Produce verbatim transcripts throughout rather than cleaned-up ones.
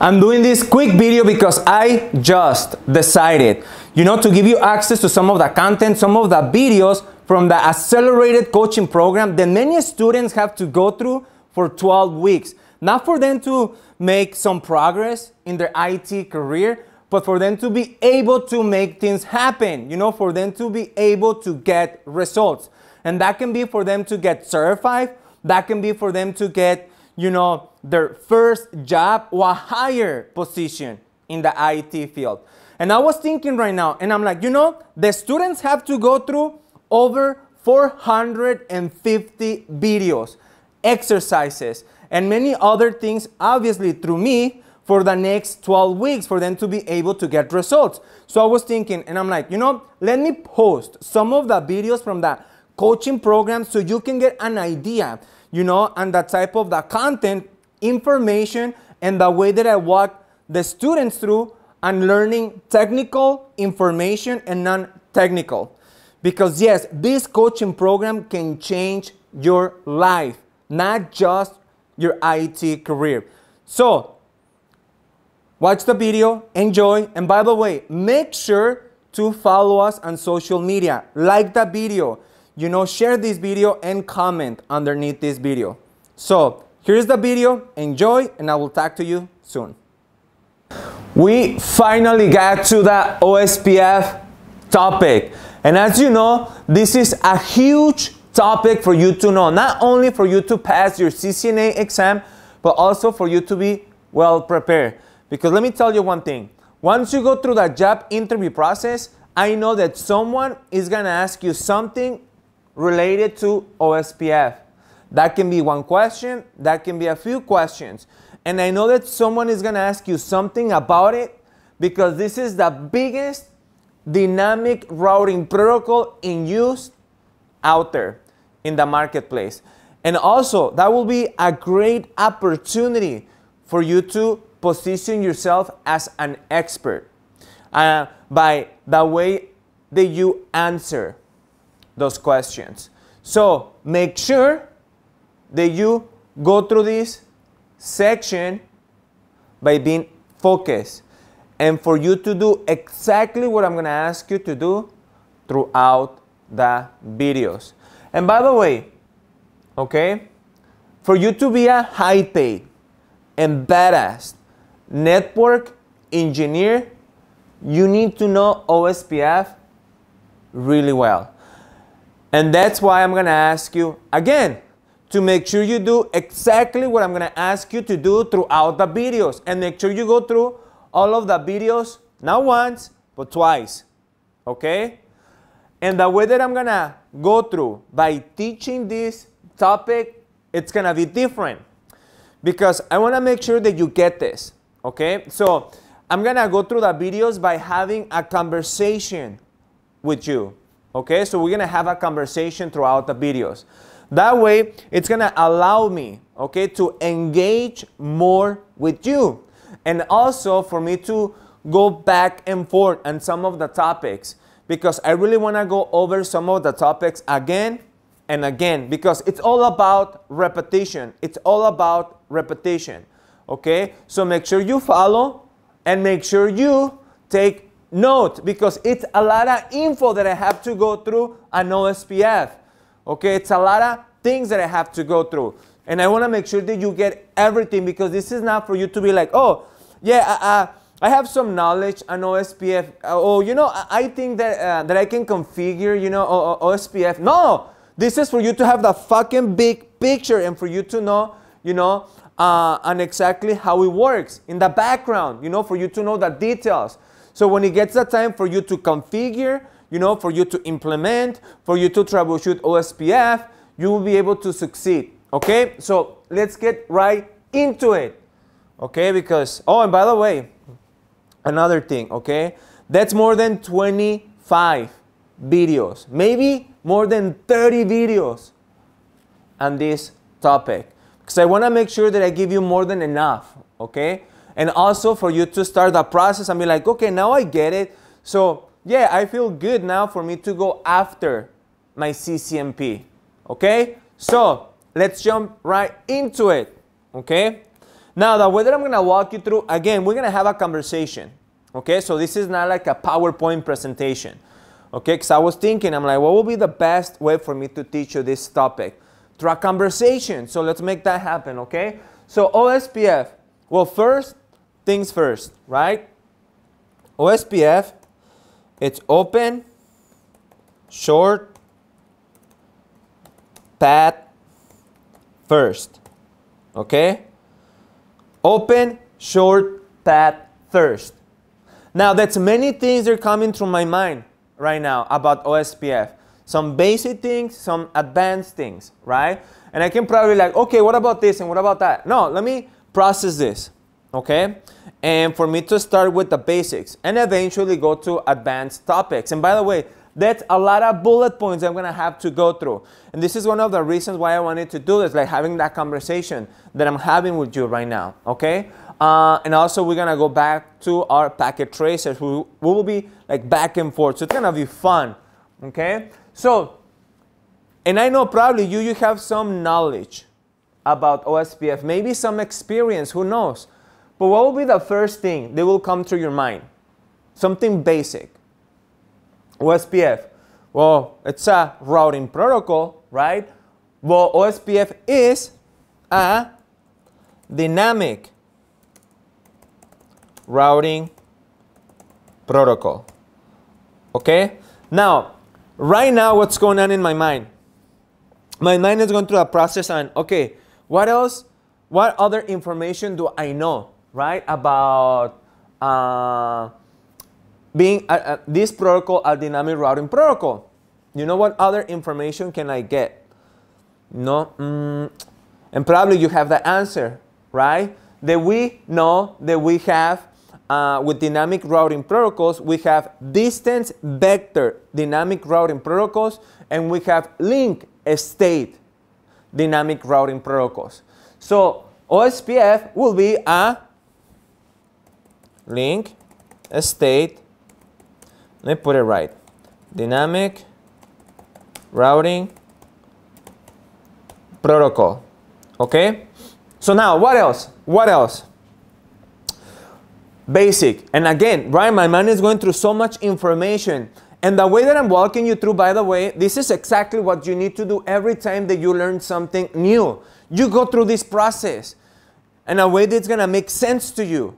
I'm doing this quick video because I just decided, you know, to give you access to some of the content, some of the videos from the accelerated coaching program that many students have to go through for twelve weeks. Not for them to make some progress in their I T career, but for them to be able to make things happen, you know, for them to be able to get results. And that can be for them to get certified, that can be for them to get, you know, their first job or a higher position in the I T field. And I was thinking right now, and I'm like, you know, the students have to go through over four hundred fifty videos, exercises, and many other things, obviously through me, for the next twelve weeks for them to be able to get results. So I was thinking, and I'm like, you know, let me post some of the videos from the coaching program so you can get an idea, you know, and the type of the content, information, and the way that I walk the students through and learning technical information and non-technical. Because yes, this coaching program can change your life, not just your I T career. So watch the video, enjoy, and by the way, make sure to follow us on social media. Like the video, you know, share this video and comment underneath this video. So here's the video, enjoy, and I will talk to you soon. We finally got to the O S P F topic. And as you know, this is a huge topic for you to know, not only for you to pass your C C N A exam, but also for you to be well prepared. Because let me tell you one thing, once you go through that job interview process, I know that someone is gonna ask you something related to O S P F. That can be one question, that can be a few questions. And I know that someone is gonna ask you something about it because this is the biggest dynamic routing protocol in use out there in the marketplace. And also, that will be a great opportunity for you to position yourself as an expert uh, by the way that you answer those questions. So make sure that you go through this section by being focused and for you to do exactly what I'm gonna ask you to do throughout the videos. And by the way, okay, for you to be a high paid and badass network engineer, you need to know O S P F really well. And that's why I'm gonna ask you again to make sure you do exactly what I'm gonna ask you to do throughout the videos, and make sure you go through all of the videos, not once, but twice, okay? And the way that I'm gonna go through by teaching this topic, it's gonna be different because I wanna make sure that you get this. Okay, so I'm gonna go through the videos by having a conversation with you. Okay, so we're gonna have a conversation throughout the videos. That way, it's gonna allow me, okay, to engage more with you. And also for me to go back and forth on some of the topics, because I really wanna go over some of the topics again and again, because it's all about repetition. It's all about repetition. Okay, so make sure you follow and make sure you take note because it's a lot of info that I have to go through on O S P F. Okay, it's a lot of things that I have to go through. And I want to make sure that you get everything because this is not for you to be like, oh, yeah, I, I, I have some knowledge on O S P F. Oh, you know, I think that, uh, that I can configure, you know, O S P F. No, this is for you to have the fucking big picture and for you to know, you know, Uh, and exactly how it works in the background, you know, for you to know the details. So when it gets the time for you to configure, you know, for you to implement, for you to troubleshoot O S P F, you will be able to succeed, okay? So let's get right into it, okay? Because, oh, and by the way, another thing, okay? That's more than twenty-five videos, maybe more than thirty videos on this topic. Because I want to make sure that I give you more than enough, okay? And also for you to start the process and be like, okay, now I get it. So yeah, I feel good now for me to go after my C C N P, okay? So let's jump right into it, okay? Now, the way that I'm going to walk you through, again, we're going to have a conversation. Okay, so this is not like a PowerPoint presentation. Okay, because I was thinking, I'm like, what will be the best way for me to teach you this topic? Through a conversation. So let's make that happen, okay? So O S P F. Well, first things first, right? O S P F, it's open, short, path first, okay? Open, short, path first. Now, that's many things that are coming through my mind right now about O S P F. Some basic things, some advanced things, right? And I can probably like, okay, what about this and what about that? No, let me process this, okay? And for me to start with the basics and eventually go to advanced topics. And by the way, that's a lot of bullet points I'm going to have to go through. And this is one of the reasons why I wanted to do this, like having that conversation that I'm having with you right now, okay? Uh, and also we're going to go back to our packet tracers who will be like back and forth. So it's going to be fun, okay? So, and I know probably you, you have some knowledge about O S P F, maybe some experience, who knows? But what will be the first thing that will come to your mind? Something basic. O S P F, well, it's a routing protocol, right? Well, O S P F is a dynamic routing protocol, okay? Now, right now, what's going on in my mind? My mind is going through a process on, okay, what else, what other information do I know, right, about uh, being uh, uh, this protocol, a dynamic routing protocol. You know, what other information can I get? No, mm. And probably you have the answer, right? That we know that we have uh, with dynamic routing protocols, we have distance vector dynamic routing protocols, and we have link state dynamic routing protocols. So O S P F will be a link state. Let me put it right. Dynamic routing protocol. Okay? So now, what else? What else? Basic. And again, right, my mind is going through so much information. And the way that I'm walking you through, by the way, this is exactly what you need to do every time that you learn something new. You go through this process in a way that's going to make sense to you.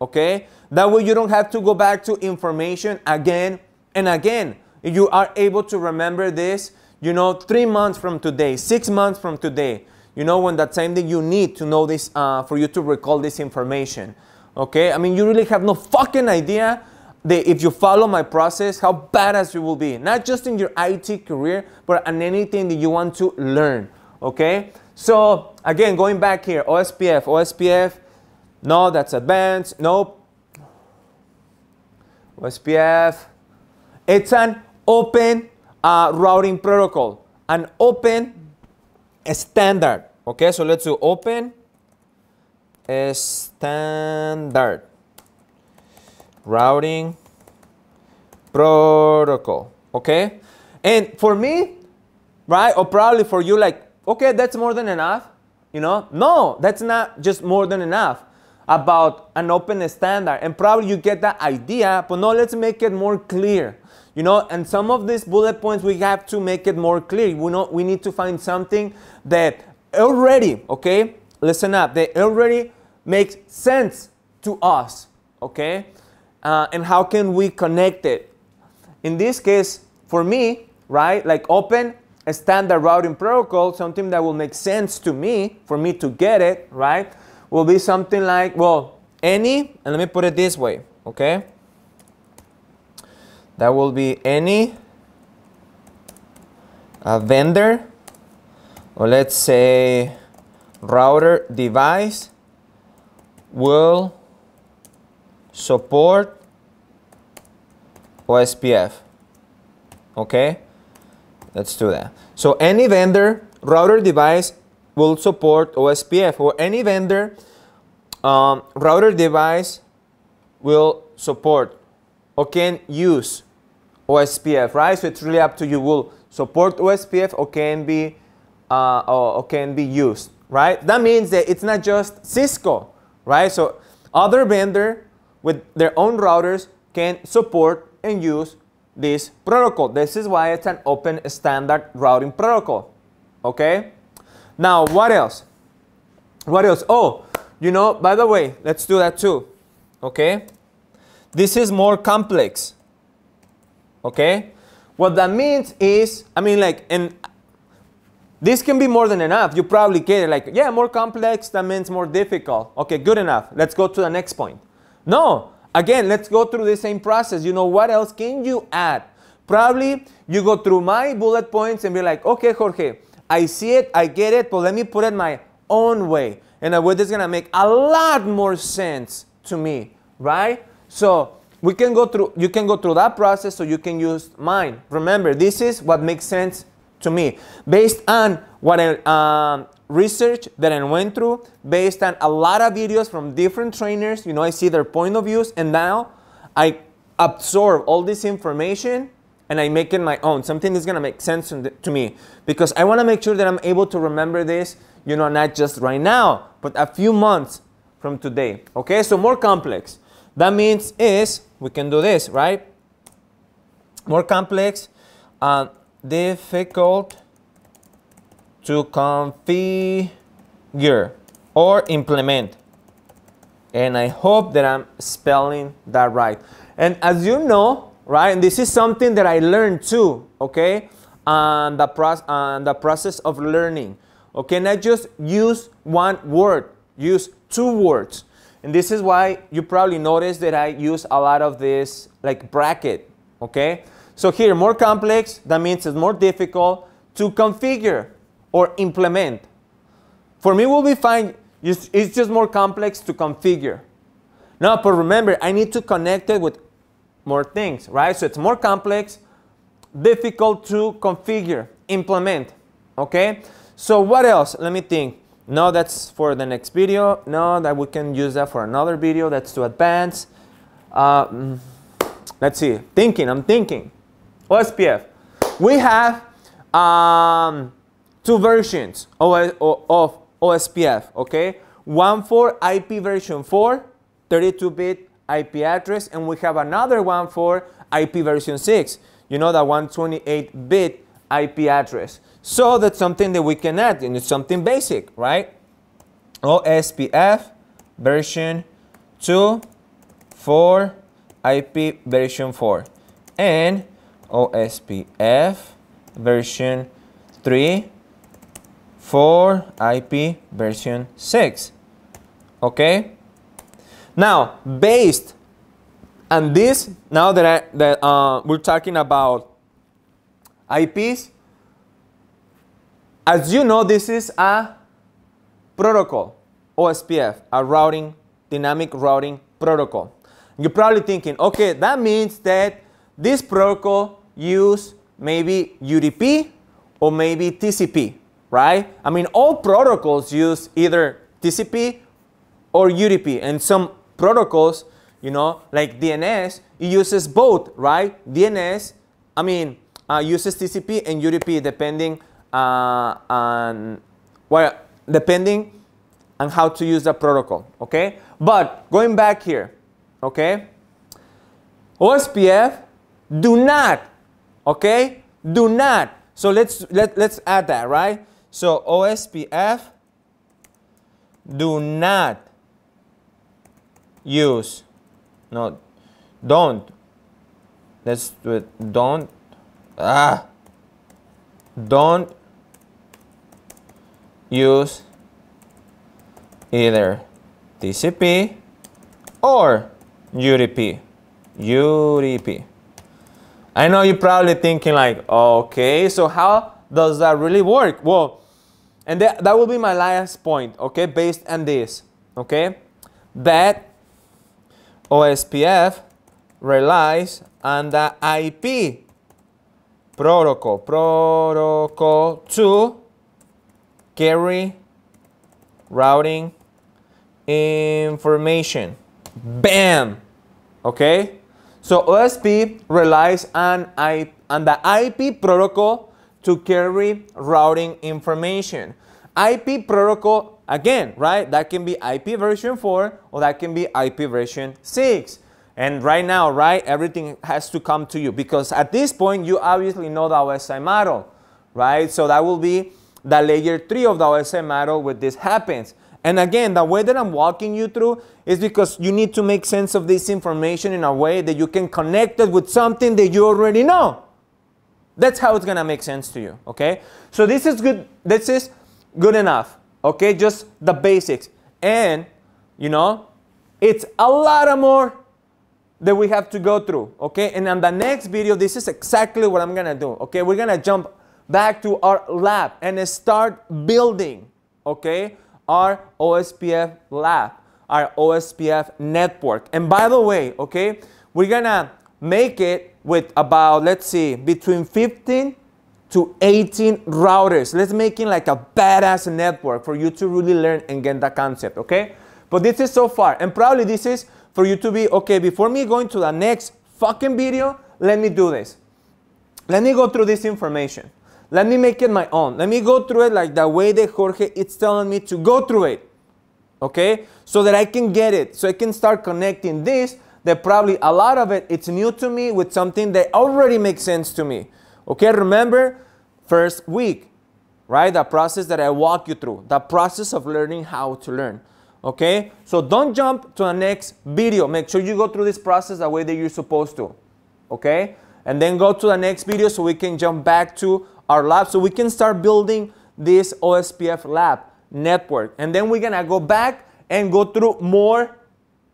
Okay? That way you don't have to go back to information again and again. You are able to remember this, you know, three months from today, six months from today, you know, when the time that you need to know this, uh, for you to recall this information. Okay? I mean, you really have no fucking idea that if you follow my process, how badass you will be. Not just in your I T career, but on anything that you want to learn. Okay? So, again, going back here, O S P F, O S P F, no, that's advanced. Nope. O S P F. It's an open uh, routing protocol. An open standard. Okay, so let's do open standard routing protocol. Okay? And for me, right, or probably for you, like, okay, that's more than enough. You know? No, that's not just more than enough about an open standard, and probably you get that idea, but no, let's make it more clear, you know, and some of these bullet points, we have to make it more clear. We know we need to find something that already, okay, listen up, that already makes sense to us, okay, uh, and how can we connect it? In this case, for me, right, like open standard routing protocol, something that will make sense to me, for me to get it, right, will be something like, well, any, and let me put it this way, okay? That will be any a vendor, or let's say router device, will support O S P F, okay? Let's do that. So any vendor, router device, will support O S P F, or any vendor um, router device will support or can use O S P F, right? So it's really up to you. Will support O S P F or can be uh, or, or can be used, right? That means that it's not just Cisco, right? So other vendor with their own routers can support and use this protocol. This is why it's an open standard routing protocol, okay? Now, what else? What else? Oh, you know, by the way, let's do that too, okay? This is more complex, okay? What that means is, I mean, like, and this can be more than enough. You probably get it, like, yeah, more complex, that means more difficult. Okay, good enough. Let's go to the next point. No, again, let's go through the same process. You know, what else can you add? Probably you go through my bullet points and be like, okay, Jorge, I see it, I get it, but let me put it my own way. And a way that's gonna make a lot more sense to me, right? So we can go through, you can go through that process so you can use mine. Remember, this is what makes sense to me. Based on what I, um, research that I went through, based on a lot of videos from different trainers, you know, I see their point of views, and now I absorb all this information and I make it my own, something that's gonna make sense to me. Because I wanna make sure that I'm able to remember this, you know, not just right now, but a few months from today, okay? So more complex. That means is, we can do this, right? More complex, uh, difficult to configure or implement. And I hope that I'm spelling that right. And as you know, right, and this is something that I learned too, okay? On the, pro- on the process of learning. Okay, not just use one word, use two words. And this is why you probably noticed that I use a lot of this like bracket, okay? So here, more complex, that means it's more difficult to configure or implement. For me, we'll be fine, it's just more complex to configure. Now, but remember, I need to connect it with more things, right? So it's more complex, difficult to configure, implement, okay? So what else? Let me think. No, that's for the next video. No, that we can use that for another video. That's too advanced. Uh, let's see. Thinking, I'm thinking. O S P F. We have um, two versions of O S P F, okay? One for I P version four, thirty-two bit I P address, and we have another one for I P version six, you know, the one twenty-eight bit I P address. So that's something that we can add, and it's something basic, right? O S P F version two for I P version four, and O S P F version three for I P version six, okay? Now, based on this, now that, I, that uh, we're talking about I Ps, as you know, this is a protocol, O S P F, a routing, dynamic routing protocol. You're probably thinking, okay, that means that this protocol use maybe U D P or maybe T C P, right? I mean, all protocols use either T C P or U D P, and some protocols, you know, like D N S, it uses both, right? D N S, I mean, uh, uses T C P and U D P depending Uh, and well, depending on how to use the protocol, okay? But going back here, okay? O S P F, do not, okay? Do not. So let's let let's add that, right? So O S P F, do not use, no, don't. Let's do it. Don't. Ah, don't use either T C P or U D P. U D P. I know you're probably thinking like, okay, so how does that really work? Well, and that, that will be my last point, okay, based on this, okay, that O S P F relies on the I P protocol, protocol to carry routing information. Bam! Okay? So O S P relies on, I, on the I P protocol to carry routing information. I P protocol, again, right? That can be I P version four or that can be I P version six. And right now, right, everything has to come to you because at this point, you obviously know the O S I model, right? So that will be the layer three of the O S I model where this happens. And again, the way that I'm walking you through is because you need to make sense of this information in a way that you can connect it with something that you already know. That's how it's gonna make sense to you, okay? So this is good, this is good enough, okay? Just the basics. And, you know, it's a lot more that we have to go through, okay? And on the next video, this is exactly what I'm gonna do, okay? We're gonna jump back to our lab and start building, okay? Our O S P F lab, our O S P F network. And by the way, okay, we're gonna make it with about, let's see, between fifteen to eighteen routers. Let's make it like a badass network for you to really learn and get the concept, okay? But this is so far, and probably this is for you to be, okay, before me going to the next fucking video, let me do this. Let me go through this information. Let me make it my own. Let me go through it like the way that Jorge is telling me to go through it, okay? So that I can get it, so I can start connecting this, that probably a lot of it, it's new to me with something that already makes sense to me, okay? Remember, first week, right? The process that I walk you through, the process of learning how to learn, okay? So don't jump to the next video. Make sure you go through this process the way that you're supposed to, okay? And then go to the next video so we can jump back to our lab, so we can start building this O S P F lab network. And then we're gonna go back and go through more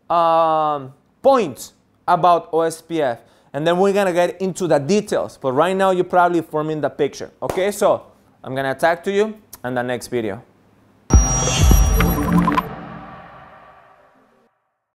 um, points about O S P F. And then we're gonna get into the details. But right now, you're probably forming the picture. Okay, so I'm gonna talk to you in the next video.